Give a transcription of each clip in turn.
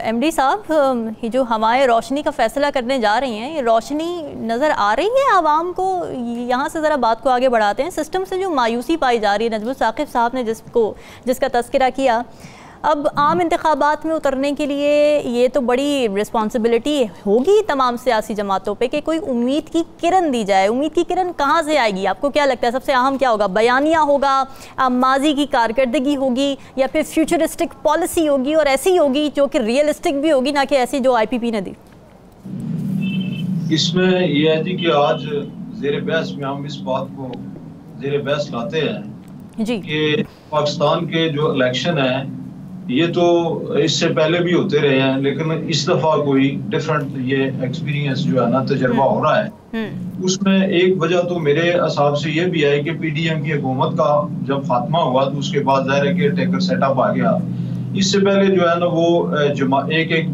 MD साहब, ये जो हवाएं रोशनी का फैसला करने जा रही हैं, ये रोशनी नज़र आ रही है आवाम को? यहाँ से ज़रा बात को आगे बढ़ाते हैं। सिस्टम से जो मायूसी पाई जा रही है, नजमुल साकिब साहब ने जिसका तस्करा किया, अब आम इंतखाबात में उतरने के लिए ये तो बड़ी रिस्पॉन्सिबिलिटी होगी तमाम सियासी जमातों पे कि कोई उम्मीद की किरण दी जाए। उम्मीद की किरण कहाँ से आएगी? आपको क्या लगता है सबसे अहम क्या होगा? बयानिया होगा, माजी की कारकर्दगी होगी, या फिर फ्यूचरिस्टिक पॉलिसी होगी और ऐसी होगी जो कि रियलिस्टिक भी होगी, ना कि ऐसी जो IPP ने दी? इसमें यह है कि आज ज़ेरे बहस में हम इस बात को ज़ेरे बहस लाते हैं जी कि पाकिस्तान के जो इलेक्शन है ये तो इससे पहले भी होते रहे हैं, लेकिन इस दफा कोई डिफरेंट ये एक्सपीरियंस जो है ना, तजर्बा हो रहा है। उसमें एक वजह तो मेरे हिसाब से ये भी है कि PDM की हुकूमत का जब खात्मा हुआ तो उसके बाद जाहिर है कि टेकर सेटअप आ गया। इससे पहले जो है ना वो एक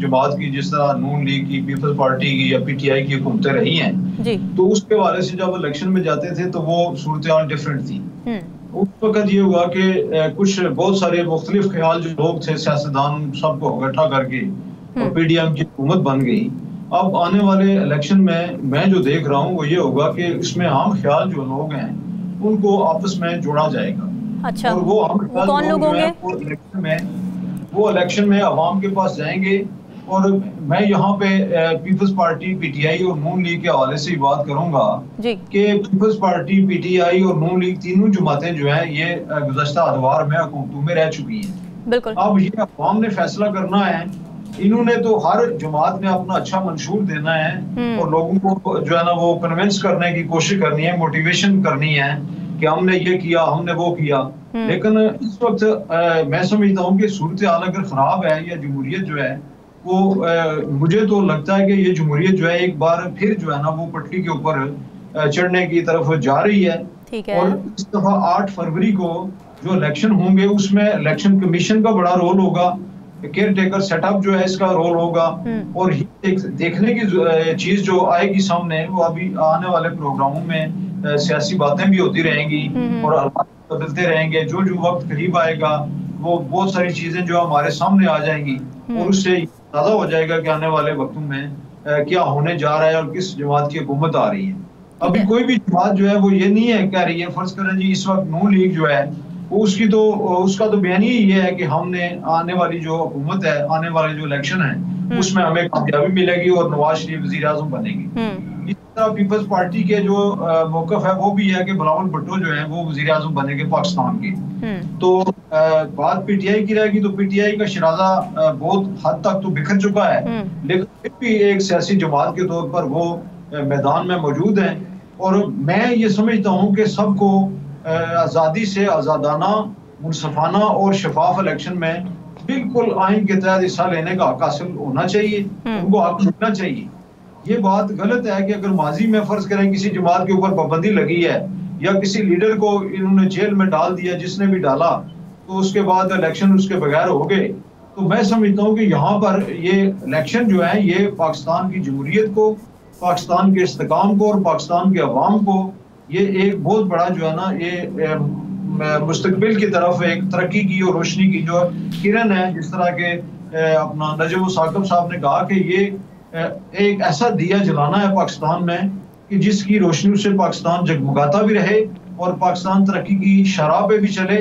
जमात की, जिस तरह नून लीग की, पीपल्स पार्टी की या PTI की हुकूमतें रही हैं, तो उसके हवाले से जब इलेक्शन में जाते थे तो वो सूरत डिफरेंट थी। उस वक्त ये हुआ कि कुछ बहुत सारे मुख्तलिफ ख्याल जो लोग थे, सियासतदान, सबको इकट्ठा करके और PDM की हुकूमत बन गई। अब आने वाले इलेक्शन में मैं जो देख रहा हूँ वो ये होगा कि उसमें आम ख्याल जो लोग हैं उनको आपस में जोड़ा जाएगा। अच्छा, और वो आम ख्याल लोग वो इलेक्शन में आवाम के पास जाएंगे। और मैं यहाँ पे पीपल्स पार्टी, PTI और नून लीग के हवाले से बात करूंगा कि पीपल्स पार्टी, PTI और नून लीग तीनों जमातें जो हैं ये गुज़श्ता अदवार में हुकूमतों में रह चुकी हैं। बिल्कुल, अब ये अवाम ने फैसला करना है। इन्होंने तो हर जमात ने अपना अच्छा मंशूर देना है और लोगों को जो है ना वो कन्विंस करने की कोशिश करनी है, मोटिवेशन करनी है कि हमने ये किया, हमने वो किया। लेकिन इस वक्त मैं समझता हूँ कि सूरत हाल अगर खराब है या जमहूरियत जो है वो मुझे तो लगता है कि ये जमहूरियत जो है एक बार फिर जो है ना वो पटरी के ऊपर चढ़ने की तरफ जा रही है। ठीक है। और इस दफा 8 फरवरी को जो इलेक्शन होंगे उसमें इलेक्शन कमीशन का बड़ा रोल होगा, केयर टेकर सेटअप जो है इसका रोल होगा। और एक देखने की चीज जो आएगी सामने वो अभी आने वाले प्रोग्रामों में सियासी बातें भी होती रहेंगी और हालात बदलते रहेंगे। जो जो वक्त करीब आएगा वो बहुत सारी चीजें जो हमारे सामने आ जाएंगी और उससे अंदाजा हो जाएगा कि आने वाले वक्तों में क्या होने जा रहा है और किस जमात की हुकूमत आ रही है। अभी कोई भी जमात जो है वो ये नहीं है कह रही है, फर्ज करें जी इस वक्त नून लीग जो है वो उसका तो बयान ही ये है कि हमने आने वाली जो हुकूमत है, आने वाले जो इलेक्शन है उसमें हमें कामयाबी मिलेगी और नवाज शरीफ वज़ीर आज़म बनेंगे। इस तरह पीपल्स पार्टी के जो मौकफ है वो भी है कि बिलावल भुट्टो जो है वो वज़ीर आज़म बनेंगे पाकिस्तान के। तो बात PTI की रहेगी तो PTI का शराजा बहुत हद तक तो बिखर चुका है, लेकिन फिर भी एक सियासी जमात के तौर पर वो मैदान में मौजूद है। और मैं ये समझता हूँ कि सबको आज़ादी से आज़ादाना, मुनसफाना और शफाफ इलेक्शन में बिल्कुल आइन के तहत हिस्सा लेने का हक हासिल होना चाहिए, उनको हक मिलना चाहिए। ये बात गलत है कि अगर माजी में फर्ज करें किसी जमात के ऊपर पाबंदी लगी है या किसी लीडर को इन्होंने जेल में डाल दिया, जिसने भी डाला, तो उसके बाद इलेक्शन उसके बगैर हो गए। तो मैं समझता हूँ कि यहाँ पर ये इलेक्शन जो है ये पाकिस्तान की जमहूरियत को, पाकिस्तान के इस्तेकाम को और पाकिस्तान के अवाम को ये एक बहुत बड़ा जो है ना ये मुस्तकबिल की तरफ एक तरक्की की और रोशनी की जो किरण है, जिस तरह के अपना नजमुल साकिब साहब ने कहा कि ये एक ऐसा दिया जलाना है पाकिस्तान में कि जिसकी रोशनी से पाकिस्तान जगमगाता भी रहे और पाकिस्तान तरक्की की शराह पे भी चले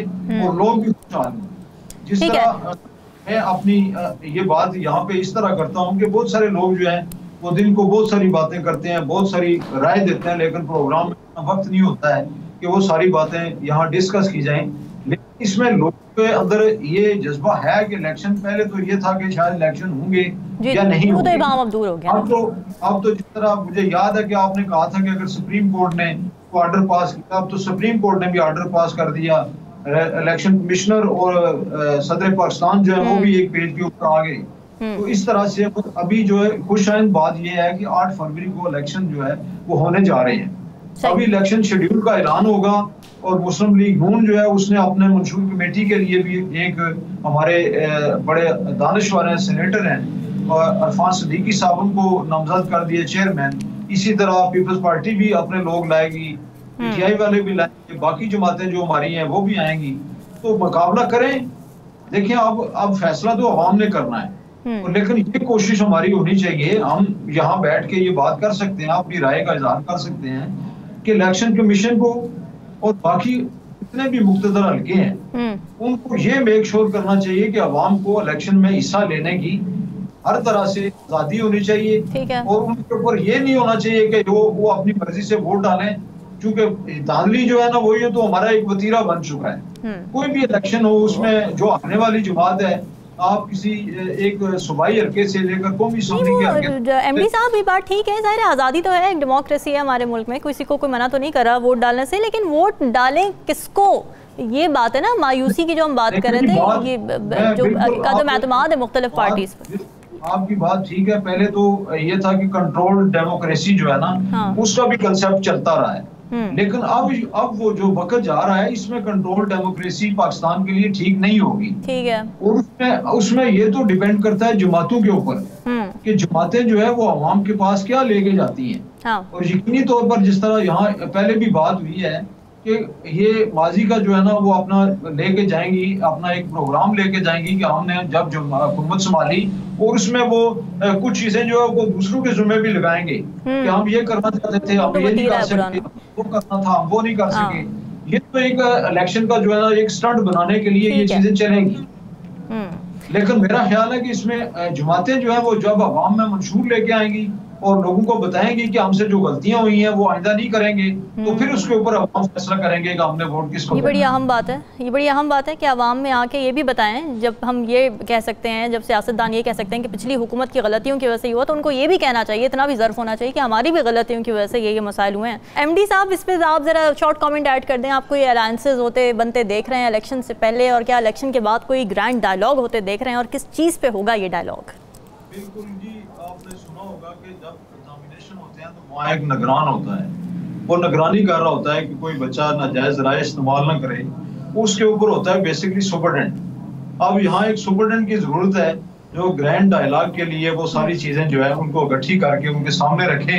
और लोग भी खुशहाल हों। जिस तरह मैं अपनी ये बात यहाँ पे इस तरह करता हूँ कि बहुत सारे लोग जो हैं वो दिन को बहुत सारी बातें करते हैं, बहुत सारी राय देते हैं, लेकिन प्रोग्राम में वक्त नहीं होता है कि वो सारी बातें यहाँ डिस्कस की जाएं। लेकिन इसमें लोगों के अंदर ये जज्बा है कि इलेक्शन, पहले तो ये था कि शायद इलेक्शन होंगे या नहीं होंगे, अब तो जिस तरह मुझे याद है कि आपने कहा था कि अगर सुप्रीम कोर्ट ने ऑर्डर पास किया, अब तो सुप्रीम कोर्ट ने भी ऑर्डर पास कर दिया, इलेक्शन कमिश्नर और सदर पाकिस्तान जो है वो भी एक पेज के ऊपर आ गए। तो इस तरह से अभी जो है खुशआइंद बात यह है कि 8 फरवरी को इलेक्शन जो है वो होने जा रहे हैं। अभी इलेक्शन शेड्यूल का ऐलान होगा और मुस्लिम लीग नून जो है उसने अपने मंशूर कमेटी के लिए भी एक, हमारे बड़े दानिशवर हैं, सीनेटर हैं, और अरफान सदीकी साहब उनको नामजद कर दिए चेयरमैन। इसी तरह पीपल्स पार्टी भी अपने लोग लाएगी, PTI वाले भी लाएंगे, बाकी जमातें जो हमारी हैं वो भी आएंगी। तो मुकाबला करें। देखिए अब फैसला तो अवाम ने करना है। तो लेकिन ये कोशिश हमारी होनी चाहिए, हम यहाँ बैठ के ये बात कर सकते हैं, अपनी राय का इजहार कर सकते हैं कि इलेक्शन कमीशन को और बाकी इतने भी मुक्तदर हल्के हैं उनको ये मेक श्योर करना चाहिए कि अवाम को इलेक्शन में हिस्सा लेने की हर तरह से आजादी होनी चाहिए और उनके ऊपर ये नहीं होना चाहिए कि वो अपनी मर्जी से वोट डालें, क्योंकि धांधली जो है ना वही है, तो हमारा एक वतीरा बन चुका है। कोई भी इलेक्शन हो उसमें जो आने वाली जमात है, आप किसी एक सूबाई हरके से लेकर कौमी असेंबली के एमडी साहब ये बात ठीक है, जाहिर है आज़ादी तो है, एक डेमोक्रेसी है हमारे मुल्क में, किसी को कोई मना तो नहीं कर रहा वोट डालने से, लेकिन वोट डालें किसको, ये बात है ना। मायूसी की जो हम बात कर रहे थे, ये जो कदम एतमाद है मुख्तलिफ पार्टीज पर, आपकी बात ठीक है। पहले तो ये था कि कंट्रोल डेमोक्रेसी जो है ना उसका भी कंसेप्ट चलता रहा है, लेकिन अब वो जो वक्त जा रहा है इसमें कंट्रोल डेमोक्रेसी पाकिस्तान के लिए ठीक नहीं होगी, ठीक है। और उसमें ये तो डिपेंड करता है जमातों के ऊपर कि जमातें जो है वो आवाम के पास क्या लेके जाती हैं। हाँ। और यकीनी तौर पर जिस तरह यहाँ पहले भी बात हुई है कि ये माजी का जो है ना वो अपना लेके जाएंगी, अपना एक प्रोग्राम लेके जाएंगी कि हमने जब हुकूमत संभाली, और उसमें वो कुछ चीजें जो है वो दूसरों के जुम्मे भी लगाएंगे कि हम ये करना चाहते थे, हम ये नहीं कर सके, वो करना था हम वो नहीं कर सके। ये तो एक इलेक्शन का जो है ना एक स्टंट बनाने के लिए ये चीजें चलेंगी, लेकिन मेरा ख्याल है कि इसमें जमातें जो है वो जब अवाम में मंशूर लेके आएंगी और लोगों को बताएंगे कि हमसे जो गलतियां हुई हैं वो आइंदा नहीं करेंगे, तो फिर उसके ऊपर अवाम फैसला करेंगे कि हमने वोट किसको। ये बड़ी अहम बात है, ये बड़ी अहम बात है कि अवाम में आके ये भी बताएं, जब हम ये कह सकते हैं, जब सियासतदान ये कह सकते हैं कि पिछली हुकूमत की गलतियों की वजह से हुआ, तो उनको ये भी कहना चाहिए, इतना भी ज़र्फ़ होना चाहिए कि हमारी भी गलतियों की वजह से ये मसाइल हुए हैं। एमडी साहब, इस पर आप ज़रा शॉर्ट कॉमेंट ऐड कर दें, आपको ये अलायंसेज होते बनते देख रहे हैं इलेक्शन से पहले, और क्या इलेक्शन के बाद कोई ग्रैंड डायलॉग होते देख रहे हैं, और किस चीज़ पर होगा ये डायलॉग? बिल्कुल जी, आपने सुना होगा कि जब एग्जामिनेशन होते हैं तो वहाँ एक निगरान होता है, वो निगरानी कर रहा होता है कि कोई बच्चा नाजायज जराए इस्तेमाल ना करे, उसके ऊपर होता है बेसिकली सुपरटेंट। अब यहाँ एक सुपरटेंट की जरूरत है जो ग्रैंड डायलॉग के लिए वो सारी चीजें जो है उनको इकट्ठी करके उनके सामने रखे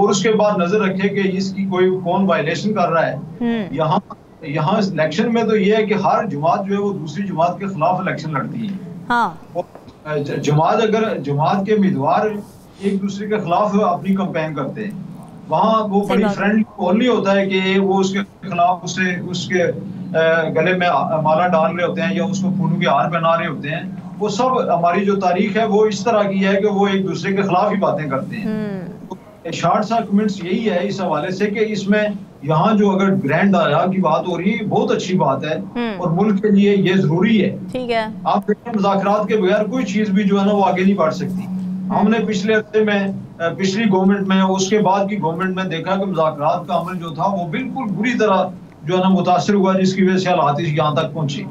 और उसके बाद नजर रखे कि इसकी कोई कौन वायलेशन कर रहा है। यहाँ इलेक्शन में तो ये है कि हर जमात जो है वो दूसरी जमात के खिलाफ इलेक्शन लड़ती है। हाँ। जमात अगर जमात के उम्मीदवार एक दूसरे के खिलाफ अपनी कंपेन करते हैं, वहाँ वो बड़ी फ्रेंडली ओनली होता है कि वो उसके खिलाफ उसके गले में माला डाल रहे होते हैं या उसको फूलों के हार पहना रहे होते हैं। वो सब हमारी जो तारीख है वो इस तरह की है कि वो एक दूसरे के खिलाफ ही बातें करते हैं। शार्ट सा कमेंट्स यही है इस हवाले से कि इसमें यहाँ जो अगर ग्रैंड डायलॉग की बात हो रही है बहुत अच्छी बात है और मुल्क के लिए ये जरूरी है। ठीक है, आप देखें मुज़ाकरात के बगैर कोई चीज भी जो है ना वो आगे नहीं बढ़ सकती। हमने पिछले हफ्ते में पिछली गवर्नमेंट में उसके बाद की गवर्नमेंट में देखा कि मुज़ाकरात का अमल जो था वो बिल्कुल बुरी तरह जो है ना मुतासर हुआ, जिसकी वजह से हालात यहाँ तक पहुंचे।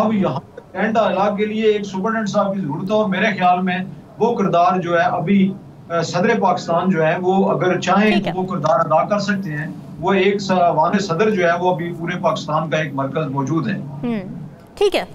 अब यहाँ ग्रैंड डायलॉग के लिए एक सुपरटेंडेंट साहब की जरूरत है और मेरे ख्याल में वो किरदार जो है अभी सदर पाकिस्तान जो है वो अगर चाहें तो वो किरदार अदा कर सकते हैं। वो एक वाने सदर जो है वो अभी पूरे पाकिस्तान का एक मरकज मौजूद है। ठीक है।